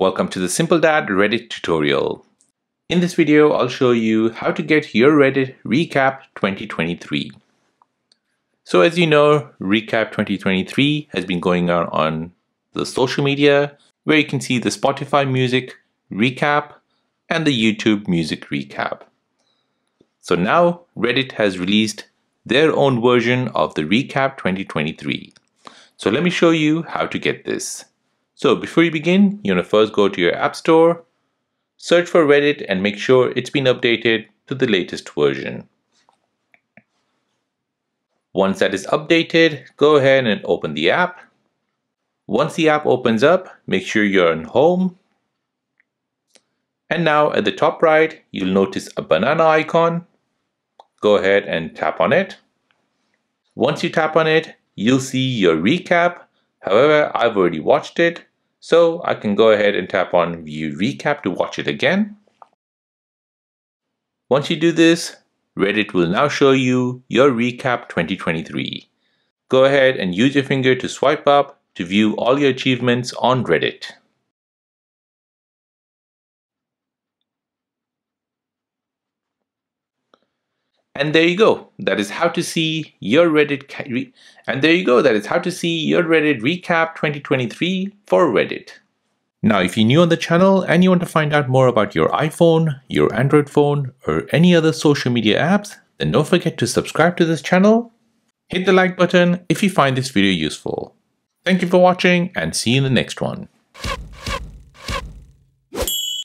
Welcome to the Simple Dad Reddit tutorial. In this video, I'll show you how to get your Reddit Recap 2023. So as you know, Recap 2023 has been going out on the social media, where you can see the Spotify music recap and the YouTube music recap. So now Reddit has released their own version of the Recap 2023. So let me show you how to get this. So before you begin, you want to first go to your app store, search for Reddit and make sure it's been updated to the latest version. Once that is updated, go ahead and open the app. Once the app opens up, make sure you're on home. And now at the top right, you'll notice a banana icon. Go ahead and tap on it. Once you tap on it, you'll see your recap. However, I've already watched it, so I can go ahead and tap on View Recap to watch it again. Once you do this, Reddit will now show you your Recap 2023. Go ahead and use your finger to swipe up to view all your achievements on Reddit. And there you go. That is how to see your Reddit. And there you go. That is how to see your Reddit Recap 2023 for Reddit. Now, if you're new on the channel and you want to find out more about your iPhone, your Android phone, or any other social media apps, then don't forget to subscribe to this channel. Hit the like button if you find this video useful. Thank you for watching and see you in the next one.